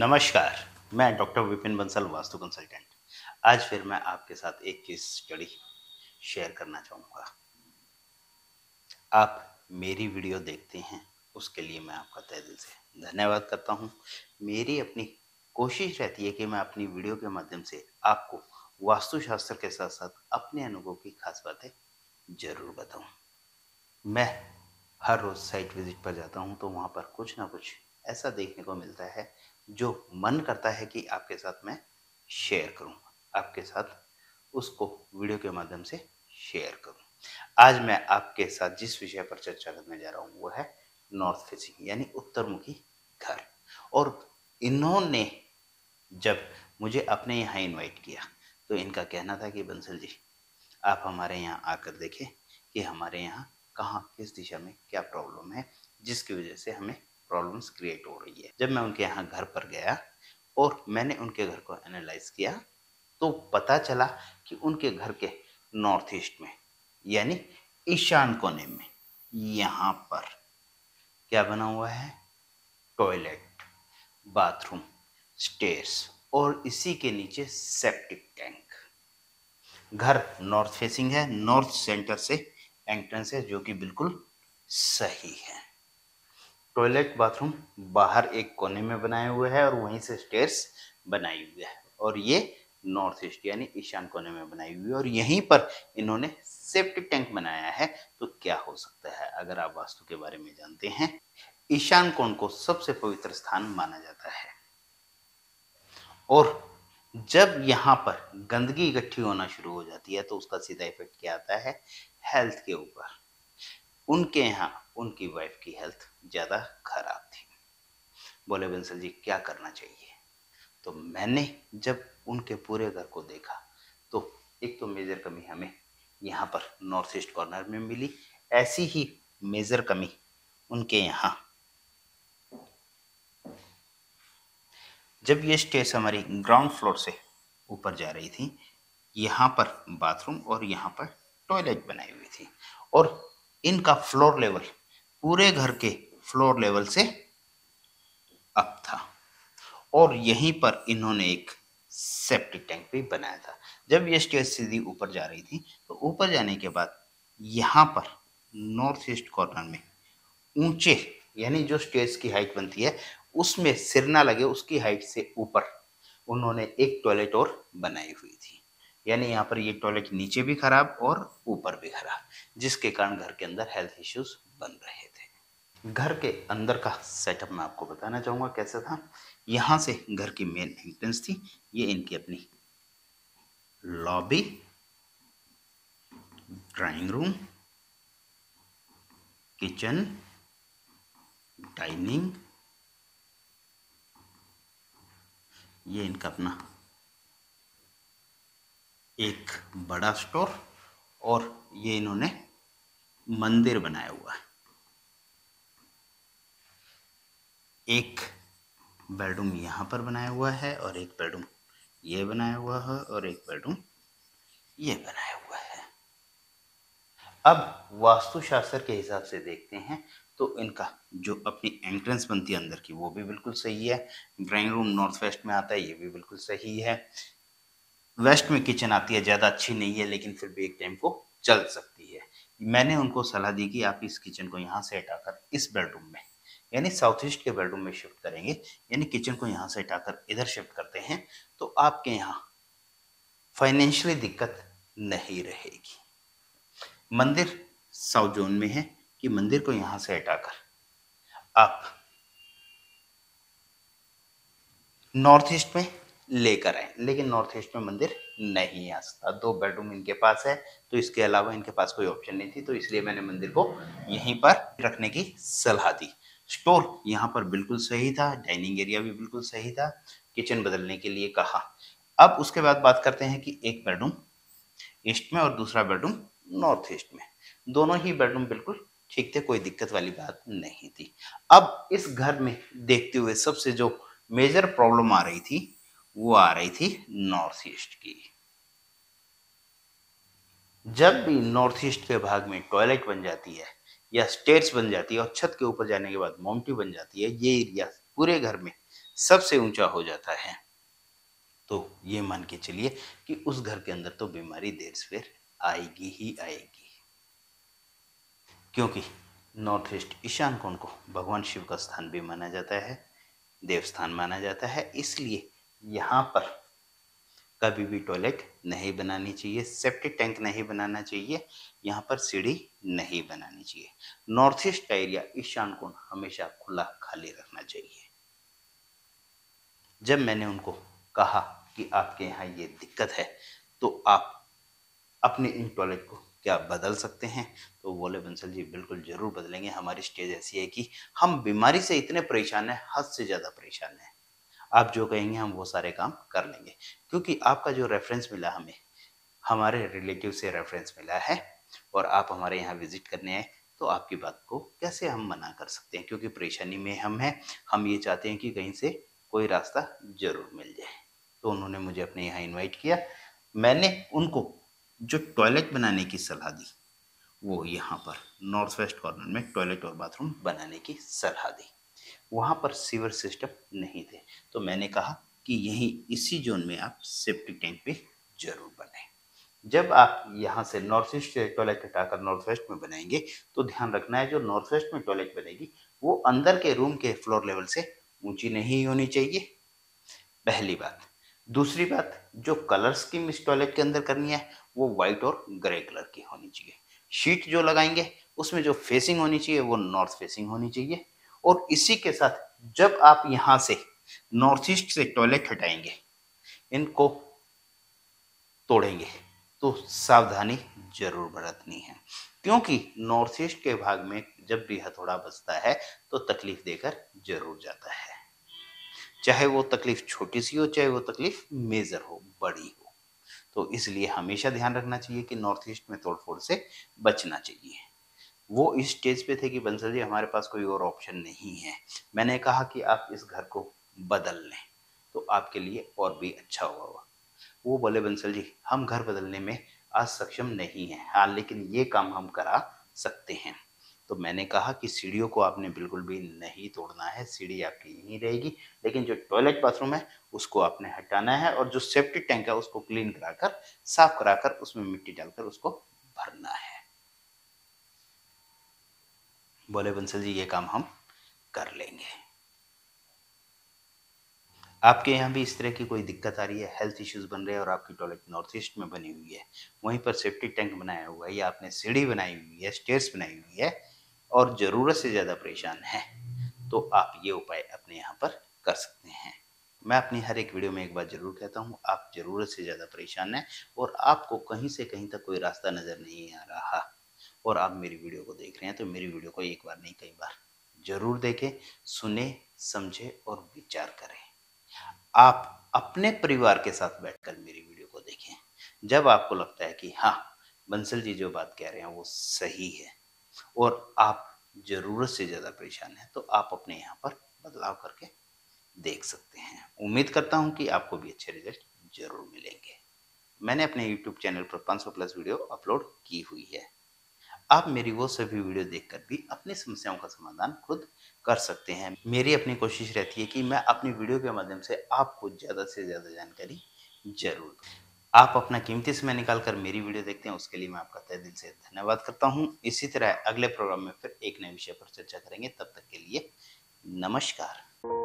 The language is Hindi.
नमस्कार, मैं डॉक्टर विपिन बंसल वास्तु कंसल्टेंट। आज फिर मैं आपके साथ एक केस स्टडी शेयर करना चाहूँगा। आप मेरी वीडियो देखते हैं, उसके लिए मैं आपका तहे दिल से धन्यवाद करता हूँ। मेरी अपनी कोशिश रहती है कि मैं अपनी वीडियो के माध्यम से आपको वास्तुशास्त्र के साथ साथ अपने अनुभव की खास बातें जरूर बताऊँ। मैं हर रोज़ साइट विजिट पर जाता हूँ तो वहाँ पर कुछ ना कुछ ऐसा देखने को मिलता है जो मन करता है कि आपके साथ मैं शेयर करूं, आपके साथ उसको वीडियो के माध्यम से शेयर करूं। आज मैं आपके साथ जिस विषय पर चर्चा करने जा रहा हूं वो है नॉर्थ फेसिंग यानी उत्तरमुखी घर। और इन्होंने जब मुझे अपने यहाँ इनवाइट किया तो इनका कहना था कि बंसल जी, आप हमारे यहाँ आकर देखें कि हमारे यहाँ कहाँ किस दिशा में क्या प्रॉब्लम है जिसकी वजह से हमें प्रॉब्लम्स क्रिएट हो रही है। जब मैं उनके यहाँ घर पर गया और मैंने उनके घर को एनालाइज किया तो पता चला कि उनके घर के नॉर्थ ईस्ट में यानी ईशान कोने में यहाँ पर क्या बना हुआ है, टॉयलेट, बाथरूम, स्टेयर्स और इसी के नीचे सेप्टिक टैंक। घर नॉर्थ फेसिंग है, नॉर्थ सेंटर से एंट्रेंस है जो कि बिल्कुल सही है। टॉयलेट बाथरूम बाहर एक कोने में बनाए हुए है और वहीं से स्टेयर्स बनाई हुई है और ये नॉर्थ ईस्ट यानी ईशान कोने में बनाई हुई है और यहीं पर इन्होंने सेप्टिक टैंक बनाया है। तो क्या हो सकता है, अगर आप वास्तु के बारे में जानते हैं, ईशान कोण को सबसे पवित्र स्थान माना जाता है और जब यहाँ पर गंदगी इकट्ठी होना शुरू हो जाती है तो उसका सीधा इफेक्ट क्या आता है हेल्थ के ऊपर। उनके यहाँ उनकी वाइफ की हेल्थ ज़्यादा खराब थी। बोले बंसल जी क्या करना चाहिए, तो मैंने जब उनके पूरे घर को देखा तो एक तो मेजर कमी हमें यहाँ पर नॉर्थ ईस्ट कॉर्नर में मिली, ऐसी ही मेजर कमी उनके यहाँ। जब ये स्टेज हमारी ग्राउंड फ्लोर से ऊपर जा रही थी, यहाँ पर बाथरूम और यहाँ पर टॉयलेट बनाई हुई थी और इनका फ्लोर लेवल पूरे घर के फ्लोर लेवल से अप था और यहीं पर इन्होंने एक सेप्टिक टैंक भी बनाया था। जब ये स्टेज सीधी ऊपर जा रही थी तो ऊपर जाने के बाद यहाँ पर नॉर्थ ईस्ट कॉर्नर में ऊंचे यानी जो स्टेज की हाइट बनती है उसमें सिर ना लगे उसकी हाइट से ऊपर उन्होंने एक टॉयलेट और बनाई हुई थी। यानी यहाँ पर ये टॉयलेट नीचे भी खराब और ऊपर भी खराब, जिसके कारण घर के अंदर हेल्थ इश्यूज बन रहे थे। घर के अंदर का सेटअप मैं आपको बताना चाहूँगा कैसा था। यहाँ से घर की मेन एंट्रेंस थी, ये इनकी अपनी lobby, drawing room, kitchen, dining, ये इनका अपना एक बड़ा स्टोर और ये इन्होंने मंदिर बनाया हुआ है। एक बेडरूम यहाँ पर बनाया हुआ है और एक बेडरूम ये बनाया हुआ है और एक बेडरूम ये बनाया हुआ है। अब वास्तुशास्त्र के हिसाब से देखते हैं तो इनका जो अपनी एंट्रेंस बनती है अंदर की वो भी बिल्कुल सही है। ड्राइंग रूम नॉर्थ वेस्ट में आता है, ये भी बिल्कुल सही है। वेस्ट में किचन आती है, ज़्यादा अच्छी नहीं है लेकिन फिर भी एक टाइम को चल सकती है। मैंने उनको सलाह दी कि आप इस किचन को यहाँ से हटाकर इस बेडरूम में यानी साउथ ईस्ट के बेडरूम में शिफ्ट करेंगे, यानी किचन को यहाँ से हटाकर इधर शिफ्ट करते हैं तो आपके यहाँ फाइनेंशियली दिक्कत नहीं रहेगी। मंदिर साउथ जोन में है कि मंदिर को यहाँ से हटाकर आप नॉर्थ ईस्ट में लेकर आए, लेकिन नॉर्थ ईस्ट में मंदिर नहीं आ सकता। दो बेडरूम इनके पास है तो इसके अलावा इनके पास कोई ऑप्शन नहीं थी, तो इसलिए मैंने मंदिर को यहीं पर रखने की सलाह दी। स्टोर यहाँ पर बिल्कुल सही था, डाइनिंग एरिया भी बिल्कुल सही था, किचन बदलने के लिए कहा। अब उसके बाद बात करते हैं कि एक बेडरूम ईस्ट में और दूसरा बेडरूम नॉर्थ ईस्ट में, दोनों ही बेडरूम बिल्कुल ठीक थे, कोई दिक्कत वाली बात नहीं थी। अब इस घर में देखते हुए सबसे जो मेजर प्रॉब्लम आ रही थी वो आ रही थी नॉर्थ ईस्ट की। जब भी नॉर्थ ईस्ट के भाग में टॉयलेट बन जाती है या स्टेयर्स बन जाती है और छत के ऊपर जाने के बाद माउंटी बन जाती है, ये एरिया पूरे घर में सबसे ऊंचा हो जाता है। तो ये मान के चलिए कि उस घर के अंदर तो बीमारी देर सवेर आएगी ही आएगी, क्योंकि नॉर्थ ईस्ट ईशान कोण को भगवान शिव का स्थान भी माना जाता है, देवस्थान माना जाता है। इसलिए यहाँ पर कभी भी टॉयलेट नहीं बनानी चाहिए, सेप्टिक टैंक नहीं बनाना चाहिए, यहाँ पर सीढ़ी नहीं बनानी चाहिए। नॉर्थ ईस्ट का एरिया ईशान कोण हमेशा खुला खाली रखना चाहिए। जब मैंने उनको कहा कि आपके यहाँ ये दिक्कत है तो आप अपने इन टॉयलेट को क्या बदल सकते हैं, तो बोले बंसल जी बिल्कुल ज़रूर बदलेंगे। हमारी स्टेज ऐसी है कि हम बीमारी से इतने परेशान हैं, हद से ज़्यादा परेशान हैं। आप जो कहेंगे हम वो सारे काम कर लेंगे, क्योंकि आपका जो रेफरेंस मिला हमें, हमारे रिलेटिव से रेफरेंस मिला है और आप हमारे यहाँ विजिट करने आए, तो आपकी बात को कैसे हम मना कर सकते हैं, क्योंकि परेशानी में हम हैं। हम ये चाहते हैं कि कहीं से कोई रास्ता ज़रूर मिल जाए। तो उन्होंने मुझे अपने यहाँ इन्वाइट किया। मैंने उनको जो टॉयलेट बनाने की सलाह दी, वो यहाँ पर नॉर्थ वेस्ट कॉर्नर में टॉयलेट और बाथरूम बनाने की सलाह दी। वहाँ पर सीवर सिस्टम नहीं थे, तो मैंने कहा कि यहीं इसी जोन में आप सेप्टिक टैंक पे जरूर बनाएं। जब आप यहाँ से नॉर्थ ईस्ट टॉयलेट हटाकर नॉर्थ वेस्ट में बनाएंगे तो ध्यान रखना है, जो नॉर्थ वेस्ट में टॉयलेट बनेगी वो अंदर के रूम के फ्लोर लेवल से ऊँची नहीं होनी चाहिए, पहली बात। दूसरी बात, जो कलर स्कीम इस टॉयलेट के अंदर करनी है वो वाइट और ग्रे कलर की होनी चाहिए। शीट जो लगाएंगे उसमें जो फेसिंग होनी चाहिए वो नॉर्थ फेसिंग होनी चाहिए। और इसी के साथ जब आप यहाँ से नॉर्थ ईस्ट से टॉयलेट हटाएंगे, इनको तोड़ेंगे, तो सावधानी जरूर बरतनी है, क्योंकि नॉर्थ ईस्ट के भाग में जब भी हथौड़ा बजता है तो तकलीफ देकर जरूर जाता है, चाहे वो तकलीफ छोटी सी हो, चाहे वो तकलीफ मेजर हो, बड़ी हो। तो इसलिए हमेशा ध्यान रखना चाहिए कि नॉर्थ ईस्ट में तोड़फोड़ से बचना चाहिए। वो इस स्टेज पे थे कि बंसल जी हमारे पास कोई और ऑप्शन नहीं है। मैंने कहा कि आप इस घर को बदल लें तो आपके लिए और भी अच्छा होगा। वो बोले बंसल जी हम घर बदलने में आज सक्षम नहीं हैं, हाँ लेकिन ये काम हम करा सकते हैं। तो मैंने कहा कि सीढ़ियों को आपने बिल्कुल भी नहीं तोड़ना है, सीढ़ी आपकी यहीं रहेगी, लेकिन जो टॉयलेट बाथरूम है उसको आपने हटाना है और जो सेप्टिक टैंक है उसको क्लीन कराकर, साफ कराकर, उसमें मिट्टी डालकर उसको भरना है। बोले बंसल जी ये काम हम कर लेंगे। आपके यहाँ भी इस तरह की कोई दिक्कत आ रही है, हेल्थ इश्यूज बन रहे हैं और आपकी टॉयलेट नॉर्थ ईस्ट में बनी हुई है, वहीं पर सेप्टिक टैंक बनाया हुआ है या आपने सीढ़ी बनाई हुई है, स्टेयर्स बनाई हुई है और ज़रूरत से ज़्यादा परेशान है, तो आप ये उपाय अपने यहाँ पर कर सकते हैं। मैं अपनी हर एक वीडियो में एक बात जरूर कहता हूँ, आप ज़रूरत से ज़्यादा परेशान हैं और आपको कहीं से कहीं तक कोई रास्ता नज़र नहीं आ रहा और आप मेरी वीडियो को देख रहे हैं, तो मेरी वीडियो को एक बार नहीं कई बार जरूर देखें, सुने, समझें और विचार करें। आप अपने परिवार के साथ बैठकर मेरी वीडियो को देखें। जब आपको लगता है कि हाँ बंसल जी जो बात कह रहे हैं वो सही है और आप ज़रूरत से ज़्यादा परेशान हैं, तो आप अपने यहाँ पर बदलाव करके देख सकते हैं। उम्मीद करता हूँ कि आपको भी अच्छे रिजल्ट जरूर मिलेंगे। मैंने अपने यूट्यूब चैनल पर 500+ वीडियो अपलोड की हुई है। आप मेरी वो सभी वीडियो देखकर भी अपनी समस्याओं का समाधान खुद कर सकते हैं। मेरी अपनी कोशिश रहती है कि मैं अपनी वीडियो के माध्यम से आपको ज़्यादा से ज़्यादा जानकारी जरूर दूँ। आप अपना कीमती समय निकालकर मेरी वीडियो देखते हैं, उसके लिए मैं आपका तहे दिल से धन्यवाद करता हूँ। इसी तरह अगले प्रोग्राम में फिर एक नए विषय पर चर्चा करेंगे। तब तक के लिए नमस्कार।